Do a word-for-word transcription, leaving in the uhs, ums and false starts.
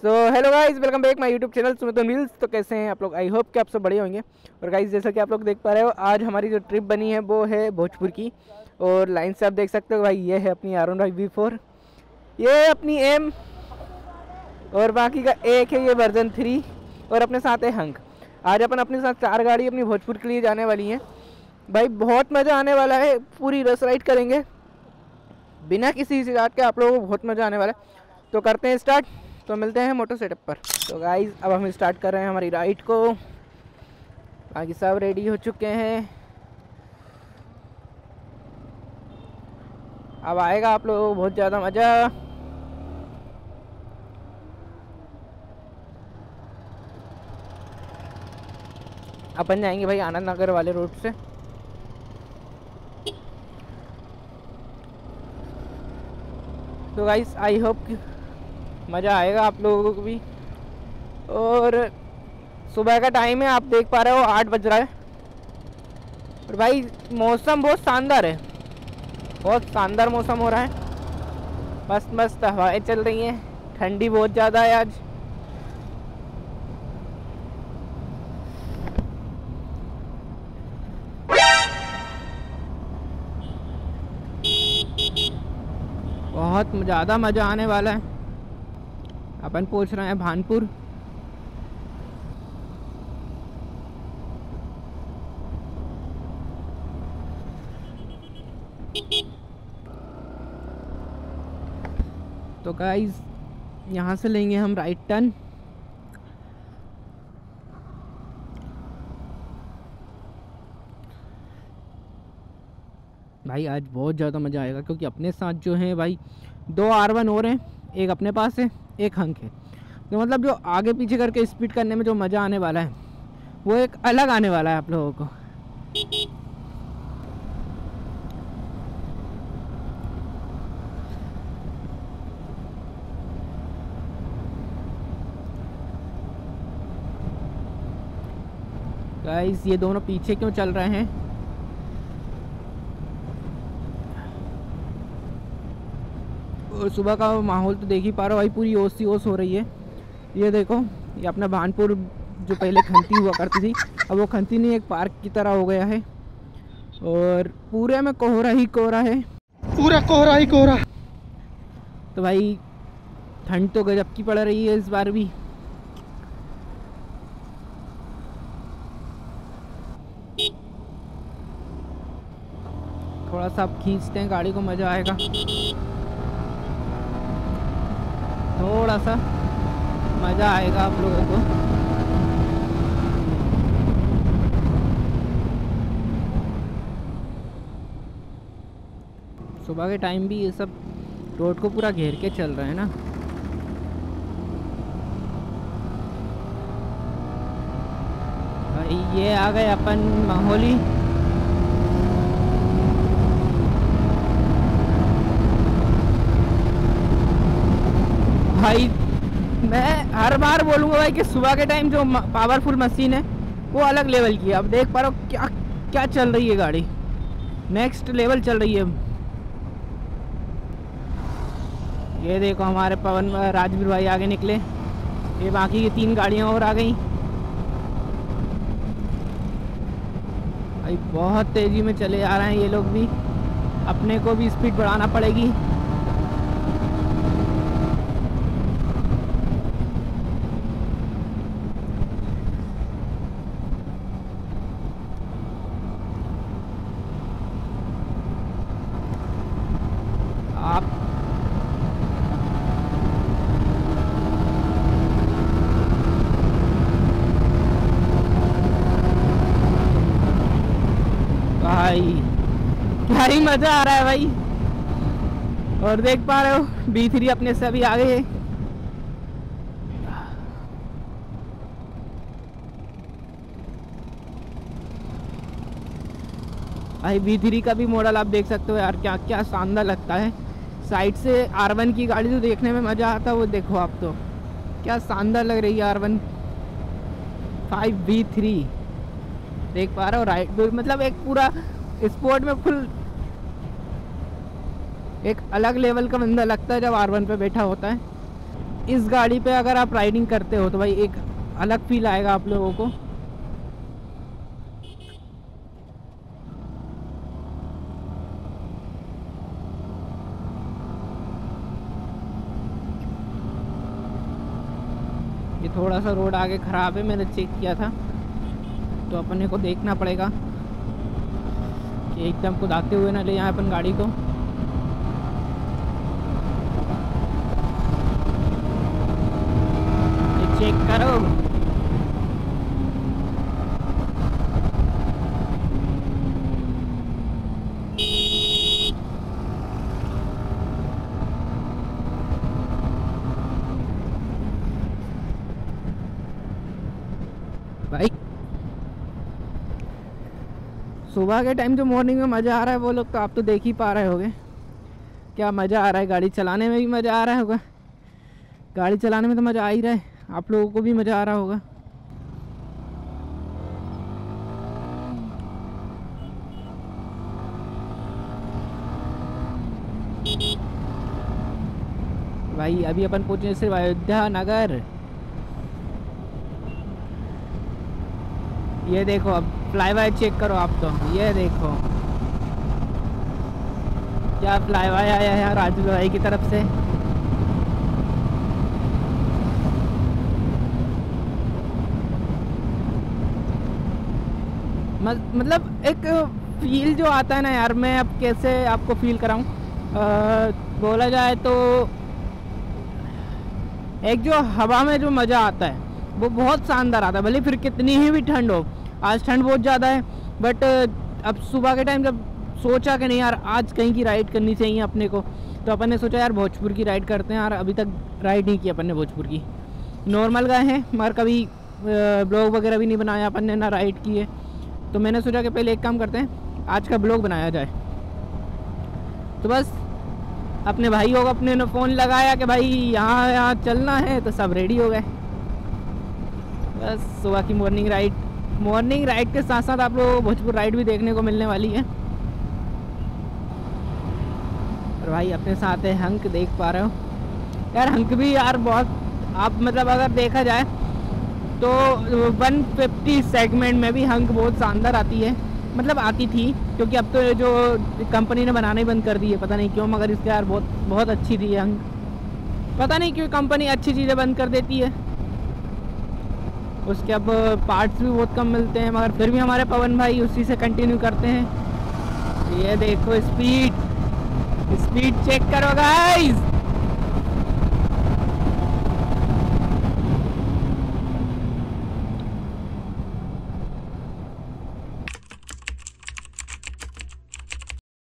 So hello guys, welcome back my YouTube channel Sumitan reels. तो कैसे हैं आप लोग? आई होप कि आप सब बढ़िया होंगे। और गाइस, जैसा कि आप लोग देख पा रहे हो, आज हमारी जो ट्रिप बनी है वो है भोजपुर की। और लाइन से आप देख सकते हो भाई, ये है अपनी आर फिफ्टीन वी फोर, ये है अपनी एम, और बाकी का एक है ये वर्जन थ्री, और अपने साथ है हंक। आज अपन अपने साथ चार गाड़ी अपनी भोजपुर के लिए जाने वाली हैं। भाई बहुत मज़ा आने वाला है, पूरी रस राइड करेंगे बिना किसी हिचकिचाहट के, आप लोगों को बहुत मज़ा आने वाला है। तो करते हैं स्टार्ट, तो मिलते हैं मोटर सेटअप पर। तो गाइस, अब हम स्टार्ट कर रहे हैं हमारी राइड को। बाकी सब रेडी हो चुके हैं। अब आएगा आप लोगों को बहुत ज़्यादा मज़ा। अपन जाएंगे भाई आनंद नगर वाले रोड से। तो गाइस, आई होप कि मज़ा आएगा आप लोगों को भी। और सुबह का टाइम है, आप देख पा रहे हो आठ बज रहा है। और भाई मौसम बहुत शानदार है, बहुत शानदार मौसम हो रहा है। मस्त मस्त हवाएं चल रही हैं, ठंडी बहुत ज़्यादा है आज। बहुत ज़्यादा मज़ा आने वाला है। अपन पहुंच रहे हैं भानपुर। तो गाइस, यहाँ से लेंगे हम राइट टर्न। भाई आज बहुत ज़्यादा मज़ा आएगा, क्योंकि अपने साथ जो है भाई दो आर वन और हैं, एक अपने पास है, एक हंक है। तो मतलब जो आगे पीछे करके स्पीड करने में जो मज़ा आने वाला है वो एक अलग आने वाला है आप लोगों को। गाइस, ये दोनों पीछे क्यों चल रहे हैं? और सुबह का माहौल तो देख ही पा रहे हो भाई, पूरी ओस सी ओस हो रही है। ये देखो, ये अपना भानपुर जो पहले खंती हुआ करती थी, अब वो खंती नहीं, एक पार्क की तरह हो गया है। और पूरे में कोहरा ही कोहरा है, पूरा कोहरा ही कोहरा। तो भाई ठंड तो गजब की पड़ रही है इस बार भी। थोड़ा सा आप खींचते हैं गाड़ी को, मज़ा आएगा थोड़ा सा, मज़ा आएगा आप लोगों को। सुबह के टाइम भी ये सब रोड को पूरा घेर के चल रहे हैं ना। भाई ये आ गए अपन माहौली। भाई मैं हर बार बोलूँगा भाई कि सुबह के टाइम जो पावरफुल मशीन है वो अलग लेवल की है। अब देख पा रहे हो क्या क्या चल रही है गाड़ी, नेक्स्ट लेवल चल रही है। ये देखो हमारे पवन राजवीर भाई आगे निकले, ये बाकी की तीन गाड़ियाँ और आ गई। भाई बहुत तेज़ी में चले जा रहे हैं ये लोग भी, अपने को भी स्पीड बढ़ाना पड़ेगी। भाई मज़ा आ रहा है भाई। और देख पा रहे हो वी थ्री अपने से अभी आ गए है। भाई वी थ्री का भी मॉडल आप देख सकते हो यार, क्या क्या शानदार लगता है। साइड से आर वन की गाड़ी जो देखने में मज़ा आता है वो देखो आप, तो क्या शानदार लग रही है आर फिफ्टीन वी थ्री। देख पा रहे हो राइट, मतलब एक पूरा स्पोर्ट में फुल एक अलग लेवल का बंदा लगता है जब आर वन पे बैठा होता है। इस गाड़ी पे अगर आप राइडिंग करते हो तो भाई एक अलग फील आएगा आप लोगों को। ये थोड़ा सा रोड आगे खराब है, मैंने चेक किया था, तो अपने को देखना पड़ेगा कि एकदम कुदाते हुए ना ले यहाँ अपन गाड़ी को। चेक करो भाई, सुबह के टाइम जो मॉर्निंग में मज़ा आ रहा है वो लोग तो आप तो देख ही पा रहे होगे क्या मज़ा आ रहा है। गाड़ी चलाने में भी मज़ा आ रहा होगा, गाड़ी चलाने में तो मज़ा आ ही रहा है, आप लोगों को भी मज़ा आ रहा होगा। भाई अभी अपन पहुंचे सिर्फ अयोध्या नगर। ये देखो, अब फ्लाईवाई चेक करो आप तो, ये देखो क्या फ्लाईवाई आया है राजू भाई की तरफ से। मतलब एक फील जो आता है ना यार, मैं अब कैसे आपको फील कराऊं, बोला जाए तो एक जो हवा में जो मज़ा आता है वो बहुत शानदार आता है। भले फिर कितनी ही भी ठंड हो, आज ठंड बहुत ज़्यादा है, बट अब सुबह के टाइम जब सोचा कि नहीं यार आज कहीं की राइड करनी चाहिए अपने को, तो अपन ने सोचा यार भोजपुर की राइड करते हैं। यार अभी तक राइड नहीं की अपन ने भोजपुर की, नॉर्मल गए हैं मगर कभी ब्लॉग वगैरह भी नहीं बनाया अपन ने, ना राइड की है। तो मैंने सोचा कि पहले एक काम करते हैं, आज का ब्लॉग बनाया जाए। तो बस अपने भाई होगा, अपने ने फ़ोन लगाया कि भाई यहाँ यहाँ चलना है, तो सब रेडी हो गए। बस सुबह की मॉर्निंग राइड, मॉर्निंग राइड के साथ साथ आप लोग भोजपुर राइड भी देखने को मिलने वाली है। और भाई अपने साथ है हंक, देख पा रहे हो यार, हंक भी यार बहुत, आप मतलब अगर देखा जाए तो वन फिफ्टी सेगमेंट में भी हंक बहुत शानदार आती है, मतलब आती थी, क्योंकि अब तो जो कंपनी ने बनाना ही बंद कर दी है पता नहीं क्यों, मगर इसके यार बहुत बहुत अच्छी थी हंक, पता नहीं क्यों कंपनी अच्छी चीज़ें बंद कर देती है। उसके अब पार्ट्स भी बहुत कम मिलते हैं, मगर फिर भी हमारे पवन भाई उसी से कंटिन्यू करते हैं। ये देखो स्पीड, स्पीड चेक करो गाइस।